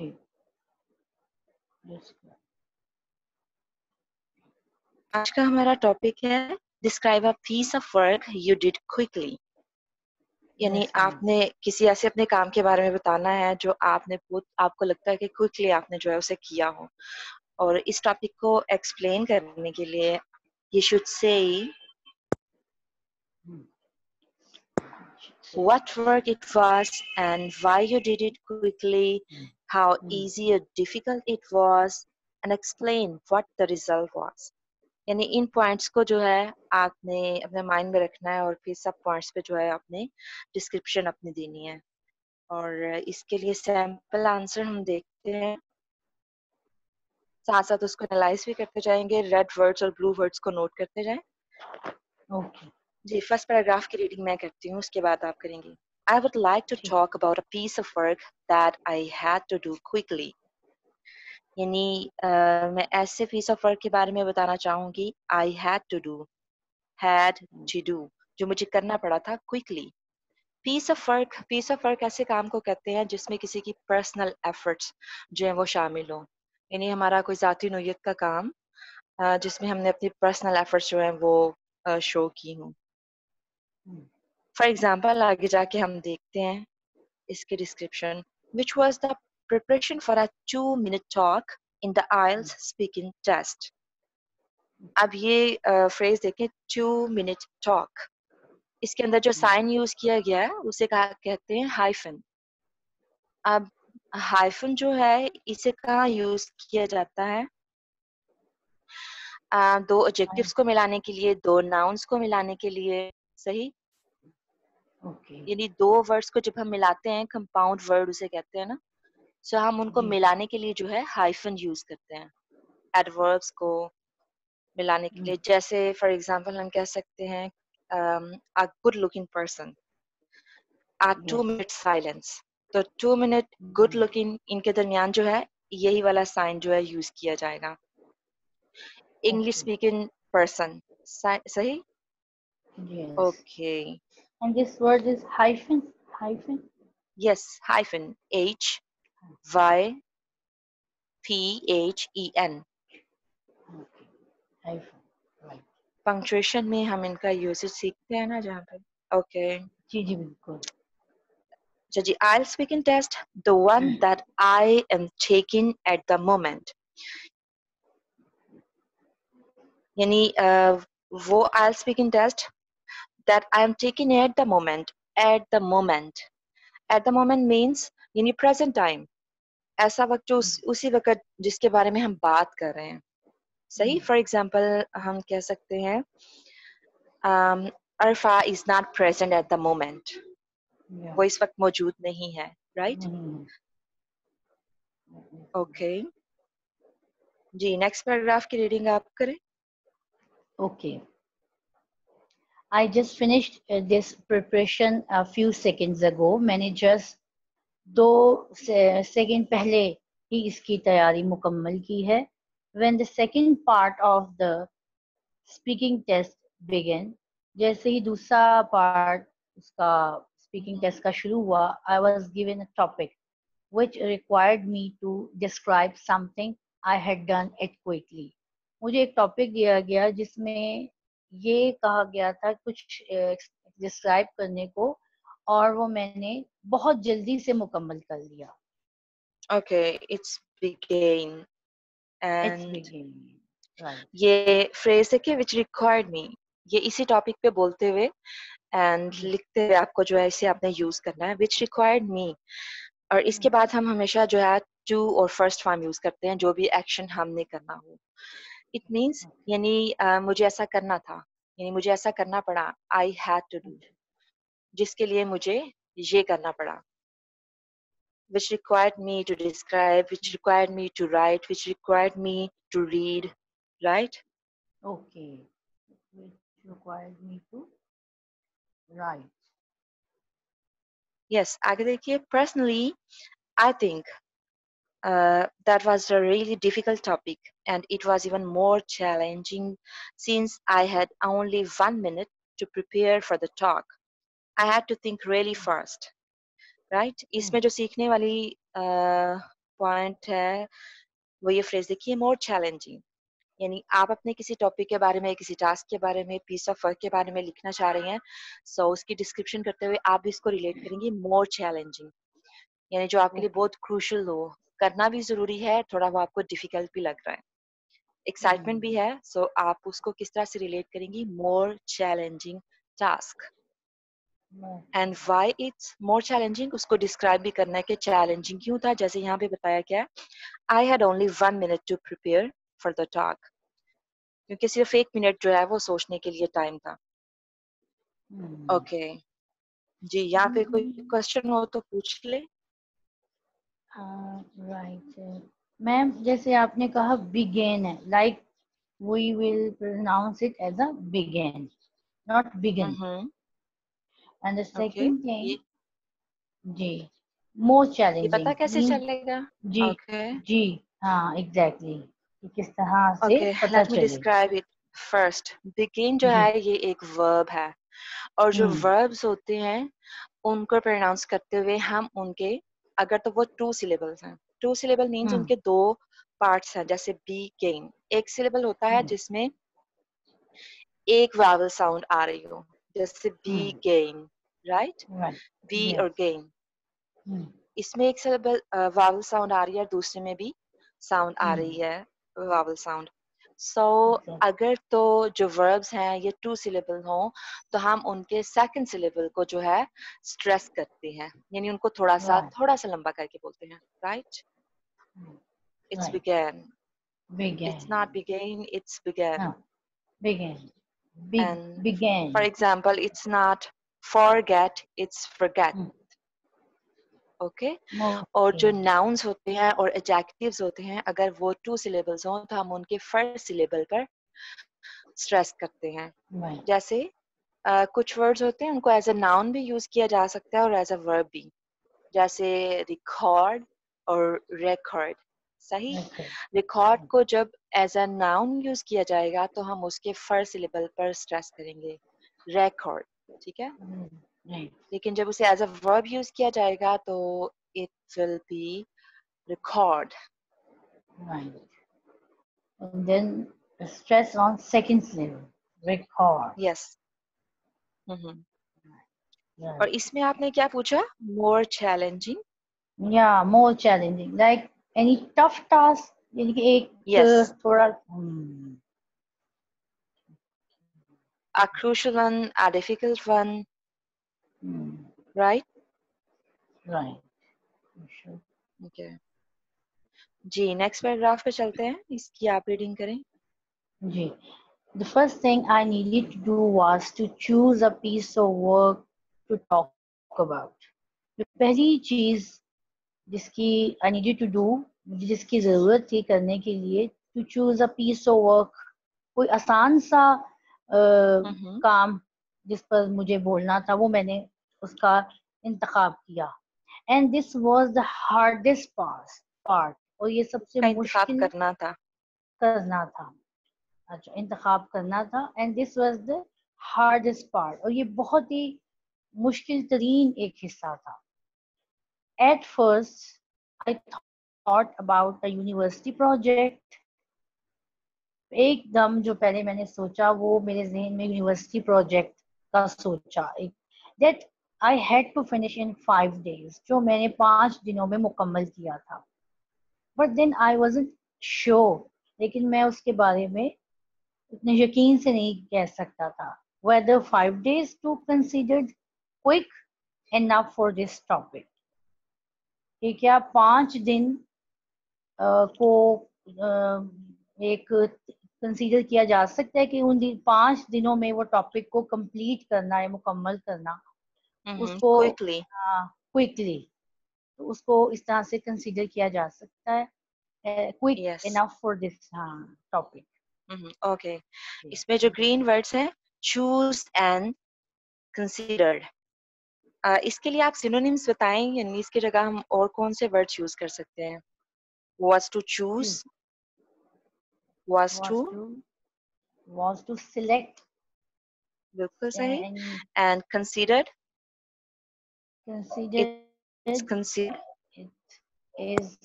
जी आज का हमारा टॉपिक है describe a piece of work you did quickly, यानी आपने किसी ऐसे अपने काम के बारे में बताना है जो आपने आपको लगता है कि क्विकली आपने जो है उसे किया हो। और इस टॉपिक को एक्सप्लेन करने के लिए you should say what work it was and why you did it quickly, how easy or difficult it was, and explain what the result was. यानी इन पॉइंट्स को जो है आपने अपने माइंड में रखना है और फिर सब पॉइंट्स पे जो है आपने डिस्क्रिप्शन अपनी देनी है। और इसके लिए सैम्पल आंसर हम देखते हैं, साथ साथ उसको एनालाइज भी करते जाएंगे, रेड वर्ड्स और ब्लू वर्ड्स को नोट करते जाएं। Okay. जी फर्स्ट पैराग्राफ की रीडिंग मैं करती हूँ, उसके बाद आप करेंगे। I would like to talk about a piece of work that I had to do quickly. यानी मैं ऐसे piece of work के बारे में बताना चाहूंगी I had to do जो मुझे करना पड़ा था quickly. Piece of work ऐसे काम को कहते हैं जिसमें किसी की पर्सनल एफर्ट्स जो है वो शामिल हो, यानी हमारा कोई जाती नोयत का काम जिसमें हमने अपनी पर्सनल एफर्ट्स जो हैं वो शो की हूँ। फॉर एग्जाम्पल आगे जाके हम देखते हैं इसके description, which was the preparation for a 2-minute talk in the IELTS speaking test. अब ये फ्रेज देखें 2-minute टॉक, इसके अंदर जो साइन यूज किया गया है उसे कहते हैं हाइफन। अब हाइफन जो है इसे कहाँ यूज किया जाता है? दो एडजेक्टिव्स को मिलाने के लिए, दो नाउन्स को मिलाने के लिए, सही। यानी दो वर्ड्स को जब हम मिलाते हैं कंपाउंड वर्ड उसे कहते हैं ना, सो हम उनको मिलाने के लिए जो है हाइफन यूज करते हैं एडवर्ब्स को मिलाने के लिए। जैसे फॉर एग्जांपल हम कह सकते हैं a good looking person, a 2-minute साइलेंस। तो 2-minute गुड लुकिंग, इनके दरमियान जो है यही वाला साइन जो है यूज किया जाएगा। इंग्लिश स्पीकिंग पर्सन, सही। Okay and this word is hyphen, yes hyphen, HYPHEN। Punctuation में हम इनका यूसेज सीखते हैं ना जहाँ पे। ओके जी जी बिल्कुल। जी IELTS speaking test, the one that I am taking at the moment, यानी वो IELTS speaking test that I am taking at the moment, at the moment means यानी present time, ऐसा वक्त जो उसी वक्त जिसके बारे में हम बात कर रहे हैं, सही। For example हम कह सकते हैं Arfa is not present at the moment, वो इस वक्त मौजूद नहीं है, राइट। ओके जी नेक्स्ट पैराग्राफ की रीडिंग आप करें। Okay I just finished this preparation a few seconds ago, मैंने जस्ट 2 सेकंड पहले ही इसकी तैयारी मुकम्मल की है। When the second part of the speaking test began, जैसे ही दूसरा पार्ट उसका स्पीकिंग टेस्ट का शुरू हुआ, I was given a topic which required me to describe something I had done it quickly. मुझे एक टॉपिक दिया गया जिसमें ये कहा गया था कुछ डिस्क्राइब करने को, और वो मैंने बहुत जल्दी से मुकम्मल कर लिया। ओके इट्स बिगेन एंड ये फ्रेज है कि विच रिक्वायर्ड मी, ये इसी टॉपिक पे बोलते हुए एंड लिखते हुए आपको जो है इसे आपने यूज करना है, विच रिक्वायर्ड मी। और इसके बाद हम हमेशा जो है टू और फर्स्ट फॉर्म यूज करते हैं जो भी एक्शन हमने करना हो। इट मीन्स यानी मुझे ऐसा करना था, यानी मुझे ऐसा करना पड़ा, आई हैड टू डू, जिसके लिए मुझे ये करना पड़ा। Which required me to describe, which required me to write, which required me to read, right. Okay required me to write. Yes, आगे देखिए। Personally, I think that was a really difficult topic, and it was even more challenging since I had only 1 minute to prepare for the talk. I had to think really fast, right? इसमें जो सीखने वाली point है वो ये phrase देखिए, more challenging, यानी आप अपने किसी टॉपिक के बारे में, किसी टास्क के बारे में, पीस ऑफ वर्क के बारे में लिखना चाह रहे हैं, सो उसकी डिस्क्रिप्शन करते हुए आप भी इसको रिलेट करेंगे, मोर चैलेंजिंग, यानी जो आपके लिए बहुत क्रूशल हो, करना भी जरूरी है, थोड़ा वो आपको डिफिकल्ट भी लग रहा है, एक्साइटमेंट भी है, सो आप उसको किस तरह से रिलेट करेंगी, more challenging task, and why it's more challenging, उसको डिस्क्राइब भी करना है कि चैलेंजिंग क्यों था, जैसे यहाँ पे बताया गया है, I had only 1 minute to prepare for the talk, क्योंकि सिर्फ 1 मिनट जो है वो सोचने के लिए टाइम था। ओके जी, यहाँ पे कोई क्वेश्चन हो तो पूछ ले। राइट मैम, जैसे आपने कहा बिगेन है, like we will pronounce it as a begin, not begin, and the second thing जी मोर चैलेंजिंग, पता कैसे चलेगा जी जी हाँ एग्जैक्टली किस तरह से पता चलेगा। डिस्क्राइब इट फर्स्ट, बिगेन जो है ये एक वर्ब है, और जो वर्ब्स होते हैं उनको प्रोनाउंस करते हुए हम उनके, अगर तो वो 2 सिलेबल्स हैं, 2 सिलेबल मीन्स उनके 2 पार्ट्स हैं, जैसे बिगेन 1 सिलेबल होता है जिसमें 1 वावल साउंड आ रही हो, जैसे बिगेन, राइट, बी और गेन, इसमें 1 सिलेबल वावल साउंड आ रही है, दूसरे में भी साउंड आ रही है वावल साउंड। सो अगर तो जो वर्ब्स हैं ये 2 सिलेबल हो तो हम उनके 2nd सिलेबल को जो है स्ट्रेस करते हैं, यानी उनको थोड़ा सा लंबा करके बोलते हैं, right, it's begin, it's not begin, it's begin, begin, for example it's not forget, it's forget, okay. और जो नाउन्स होते हैं और एडजेक्टिव्स होते हैं, अगर वो 2 सिलेबल्स हों तो हम उनके 1st सिलेबल पर स्ट्रेस करते हैं, जैसे कुछ वर्ड्स होते हैं उनको एज अ नाउन भी यूज किया जा सकता है और एज अ वर्ब भी, जैसे रिकॉर्ड और रेकॉर्ड, सही, रिकॉर्ड को जब एज अ नाउन यूज किया जाएगा तो हम उसके 1st सिलेबल पर स्ट्रेस करेंगे, रेकॉर्ड, ठीक है, लेकिन जब उसे एज अ वर्ब यूज किया जाएगा तो it will be record, and then stress on 2nd syllable, record, yes. और इसमें आपने क्या पूछा, मोर चैलेंजिंग, या more challenging like any tough task, यानी कि एक थोड़ा a crucial one, a difficult one, right, sure, okay जी। नेक्स्ट पैराग्राफ पे चलते हैं, इसकी आप रीडिंग करें जी। The first thing I needed to do was to choose a piece of work to talk about. तो पहली चीज जिसकी I needed to do, जिसकी जरूरत थी करने के लिए, to choose a piece of work, कोई आसान सा काम जिस पर मुझे बोलना था वो मैंने उसका इंतखाब किया, and this was the hardest part, और ये सबसे मुश्किल करना था अच्छा इंतखाब करना था, and this was the hardest part, और ये बहुत ही मुश्किल तरीन एक हिस्सा था। At first I thought about a university project, एकदम जो पहले मैंने सोचा वो मेरे जहन में यूनिवर्सिटी प्रोजेक्ट का सोचा, एक that I had to finish in 5 days, जो मैंने 5 दिनों में मुकम्मल किया था, but then I wasn't sure, लेकिन मैं उसके बारे में इतने यकीन से नहीं कह सकता था, whether 5 days to considered quick enough for this topic, कि क्या 5 दिन को एक कंसीडर किया जा सकता है कि उन 5 दिनों में वो टॉपिक को कंप्लीट करना है, मुकम्मल करना, उसको क्विकली, तो उसको इस तरह से कंसीडर किया जा सकता है, quick enough for this topic, okay. इसमें जो ग्रीन वर्ड्स हैं, चूज एंड कंसीडर्ड, इसके लिए आप सिनोनिम्स बताएं, यानी इसकी जगह हम और कौन से वर्ड्स यूज कर सकते हैं। Was to choose, was to select, बिल्कुल सही, and considered, it's considered, is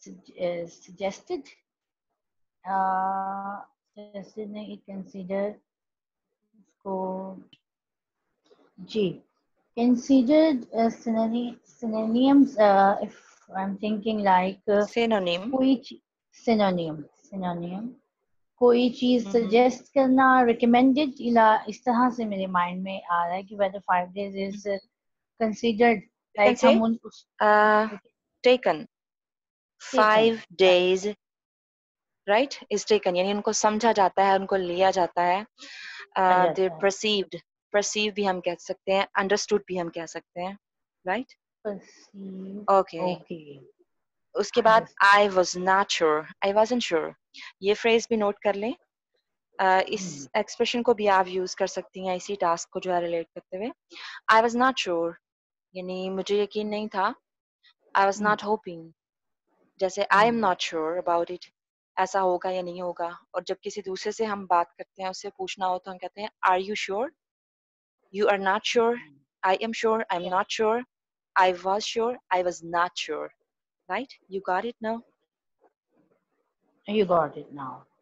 suggested. Suggested नहीं, consider इसको G. Considered synonyms. If I'm thinking like synonym, कोई चीज suggest करना, recommended इस तरह से मेरे mind में आ रहा है कि whether 5 days is considered like someone taken 5 days, right? Is taken यानी उनको समझा जाता है, उनको लिया जाता है. They perceived भी हम कह सकते हैं, understood भी हम कह सकते हैं, right? Okay. उसके बाद I was not sure, I wasn't sure. ये phrase भी note कर लें. इस expression को भी आप use कर सकती हैं इसी task को जो है relate करते हुए. I was not sure, यानी मुझे यकीन नहीं था. I was not hoping. जैसे I am not sure about it. ऐसा होगा या नहीं होगा. और जब किसी दूसरे से हम बात करते हैं, उससे पूछना हो तो हम कहते हैं Are you sure? You are not sure. I am sure. I am not sure. I was sure. I was not sure. Right? You got it now? You got it now.